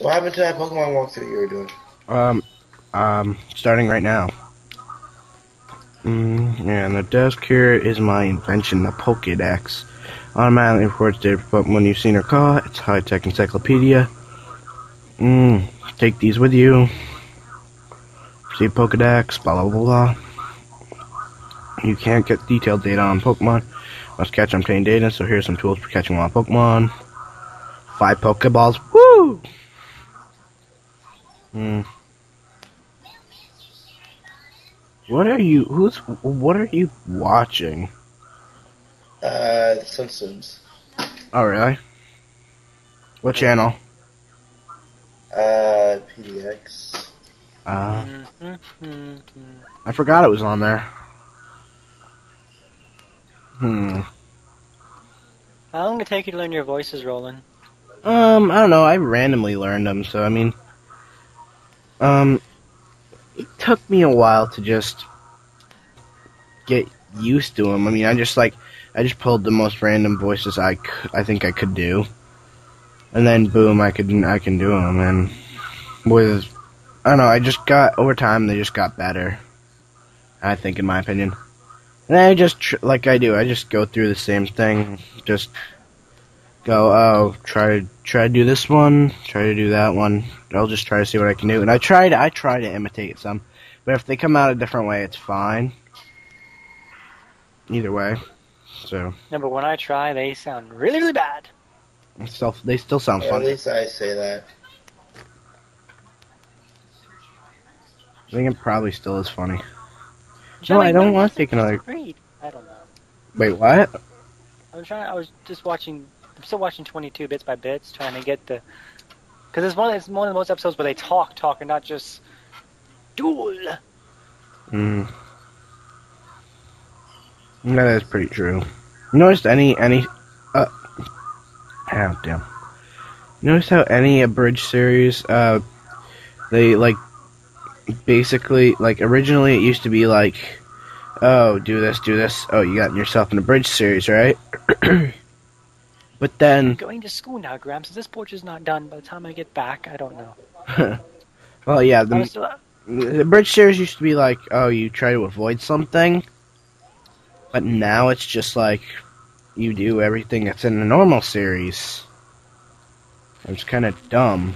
What happened to that Pokemon walkthrough you were doing? Starting right now. And the desk here is my invention, the Pokedex. Automatically records data for Pokemon you've seen or caught. It's high-tech encyclopedia. Take these with you. See Pokedex, blah, blah, blah, blah. You can't get detailed data on Pokemon. Must catch and obtain data, so here's some tools for catching wild Pokemon. 5 Pokeballs. Woo! What are you... What are you watching? The Simpsons. Oh, really? What channel? PDX. I forgot it was on there. How long did it take you to learn your voices, Roland? I don't know. I randomly learned them, so, I mean... It took me a while to just get used to them. I mean, I just pulled the most random voices I think I could do, and then boom, I can do them. And with, I don't know, I just got over time. They just got better, I think, in my opinion. And I just I just go through the same thing. Just go, oh, try to do this one, try to do that one. I'll just try to see what I can do. And I try to imitate some, but if they come out a different way, it's fine. Either way, so. No, but when I try, they sound really, really bad. They still sound funny. At least I say that. I think it probably still is funny. No, I don't want to take another. I don't know. Wait, what? I was just watching. I'm still watching 22 Bits by Bits, trying to get the... Because it's one of the most episodes where they talk, and not just... duel! That is pretty true. Noticed oh, damn. Notice how any abridged series, they, like, basically, like, originally it used to be like, oh, do this, oh, you got yourself an abridged series, right? But then... I'm going to school now, Graham, so this porch is not done. By the time I get back, I don't know. Well, yeah, the bridge series used to be like, oh, you try to avoid something. But now it's just like, you do everything that's in the normal series. It's kind of dumb.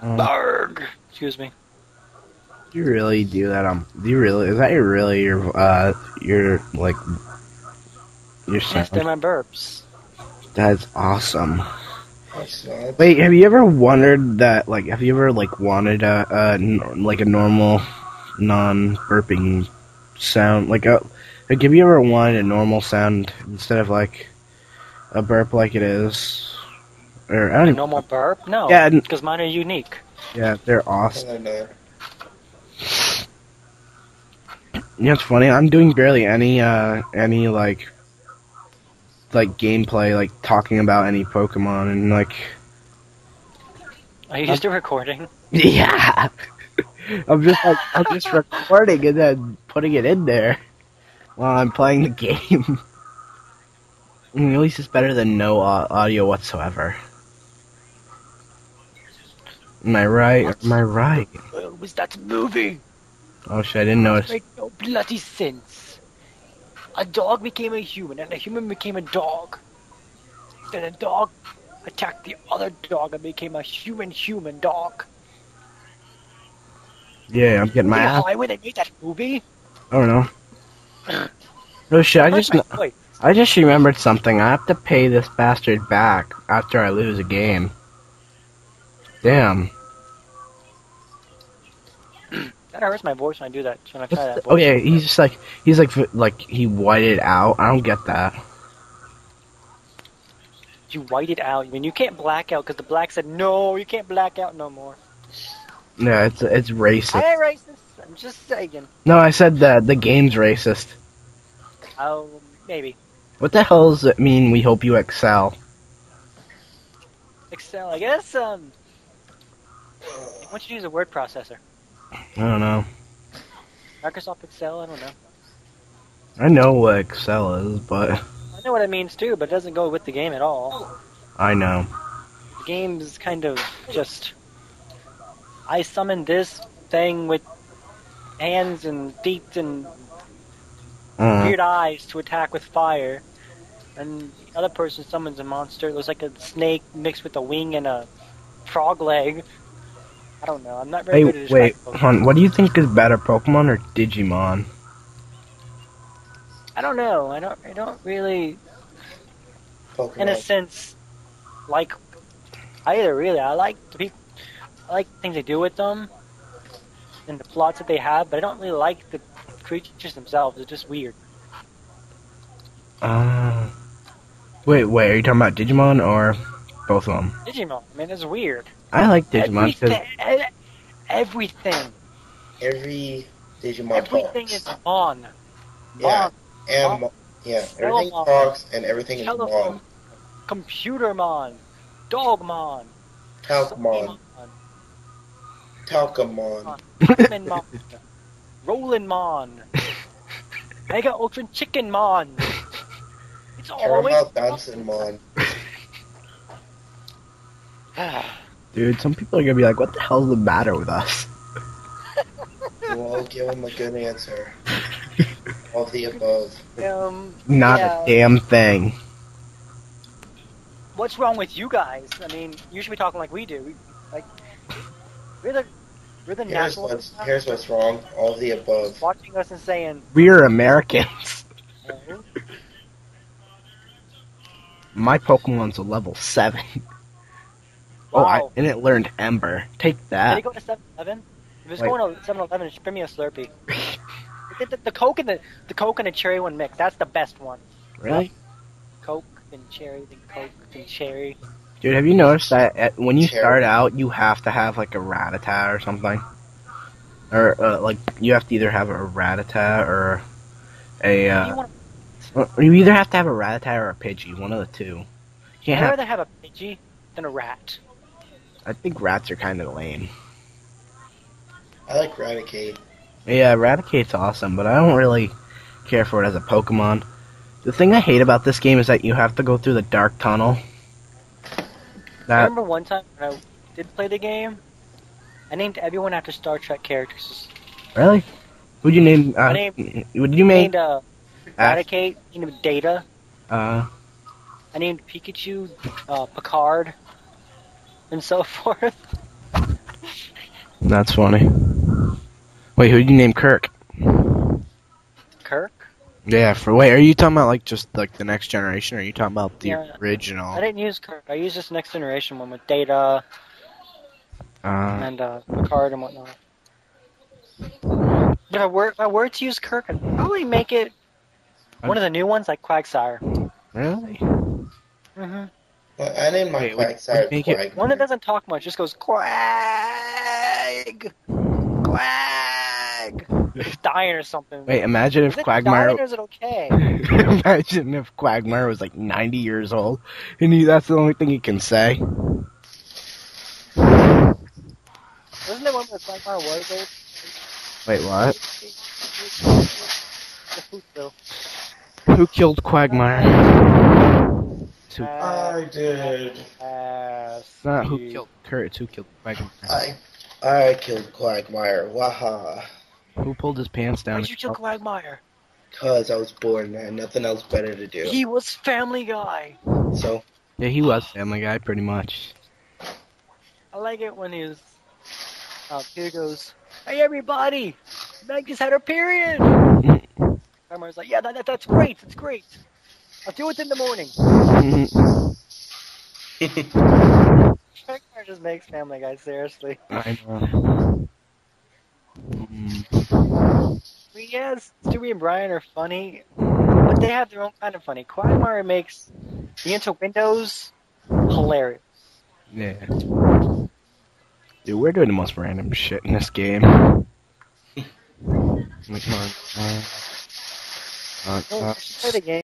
Barg! Excuse me. Do you really do that on... Is that your sound? Yes, they're my burps. That's awesome. Wait, have you ever wondered that, like, wanted a normal, non-burping sound? Like, have you ever wanted a normal sound instead of, like, a burp like it is? Or, I don't even... normal burp? No. Yeah, because mine are unique. Yeah, they're awesome. You know, it's funny. I'm doing barely any like gameplay, like talking about any Pokemon, and like. Are you just recording? Yeah. I'm just recording and then putting it in there while I'm playing the game. I mean, at least it's better than no audio whatsoever. Am I right? Am I right? What was that movie? Oh shit, I didn't notice. It made no bloody sense. A dog became a human, and a human became a dog. Then a dog attacked the other dog and became a human dog. Yeah, I'm getting my ass. Why would they make that movie? I don't know. Oh shit, I just remembered something. I have to pay this bastard back after I lose a game. Damn. That hurts my voice when I do that. When I try that voice. Oh yeah, he's just like he whited out. I don't get that. You whited out. I mean, you can't black out because the black said no. You can't black out no more. No, it's racist. I ain't racist. I'm just saying. No, I said that the game's racist. Oh, maybe. What the hell does it mean? We hope you excel. Excel, I guess. Why don't you use a word processor? I don't know. Microsoft Excel, I don't know. I know what Excel is, but... I know what it means too, but it doesn't go with the game at all. I know. The game's kind of just... I summoned this thing with hands and feet and weird eyes to attack with fire. And the other person summons a monster. It looks like a snake mixed with a wing and a frog leg. I don't know. I'm not very good at Pokemon. Hon, what do you think is better, Pokemon or Digimon? I don't know. I don't really, Pokemon. In a sense, like either. Really, I like the people. I like the things they do with them and the plots that they have, but I don't really like the creatures themselves. They're just weird. Wait, are you talking about Digimon or both of them? Digimon. I mean, it's weird. I like Digimon because... Everything. Every Digimon everything talks. Is on. Yeah. And yeah, everything talks and everything is on. Computermon. Dogmon. Talcmon. Talcamon. Talcamon. Rollinmon. Mega Ultra Chickenmon. It's always Dancingmon. Dude, some people are gonna be like, what the hell's the matter with us? Well, give them a good answer. All the above. Not a damn thing. What's wrong with you guys? I mean, you should be talking like we do. We're the natural. Here's what's wrong. All the above. Watching us and saying... We're Americans. My Pokemon's a level 7. Wow. Oh, and it learned Ember. Take that. Did it go to 7-Eleven? If it's going to 7-Eleven, it's bring me a Slurpee. the Coke and the cherry one mix. That's the best one. Really? Coke and cherry, then Coke and cherry. Dude, have you noticed that when you start out, you have to have like a Rattata or something? Or like you have to either have a Rattata or a. You either have to have a Rattata or a Pidgey, one of the two. I'd rather have a Pidgey than a rat. I think rats are kind of lame. I like Raticate. Yeah, Raticate's awesome, but I don't really care for it as a Pokemon. The thing I hate about this game is that you have to go through the dark tunnel. I remember one time when I did play the game, I named everyone after Star Trek characters. Really? Who'd you name? I named Raticate, I named Data. I named Pikachu, Picard, and so forth. That's funny. Wait, who'd you name Kirk? Kirk? Yeah, are you talking about just the next generation, or are you talking about the original? I didn't use Kirk, I used this next generation one with Data, and Picard and whatnot. But if I were to use Kirk, I'd probably make it one of the new ones, like Quagsire. Really? Mm-hmm. Well, I named my Quagsire Quag. One that doesn't talk much, just goes, Quag! Quag! He's dying or something. Wait, imagine if Quagmire... Dying or is it okay? Imagine if Quagmire was like 90 years old, and that's the only thing he can say. Wasn't there one where Quagmire was old? Wait, what? Who killed Quagmire? I did. It's not who killed Kurt, it's who killed Quagmire. I killed Quagmire, waha. Who pulled his pants down? Why'd you kill Quagmire? Cause I was bored and I had nothing else better to do. He was Family Guy. So? Yeah, he was Family Guy, pretty much. I like it when he was... here goes... Hey everybody! Meg just had her period! Quagmire's like, yeah, that's great, it's great. I'll do it in the morning. Quagmire just makes Family Guy, seriously. I know. I mean, yes, Stewie and Brian are funny, but they have their own kind of funny. Quagmire makes the Into Windows hilarious. Yeah. Dude, we're doing the most random shit in this game. Come on. Play the game.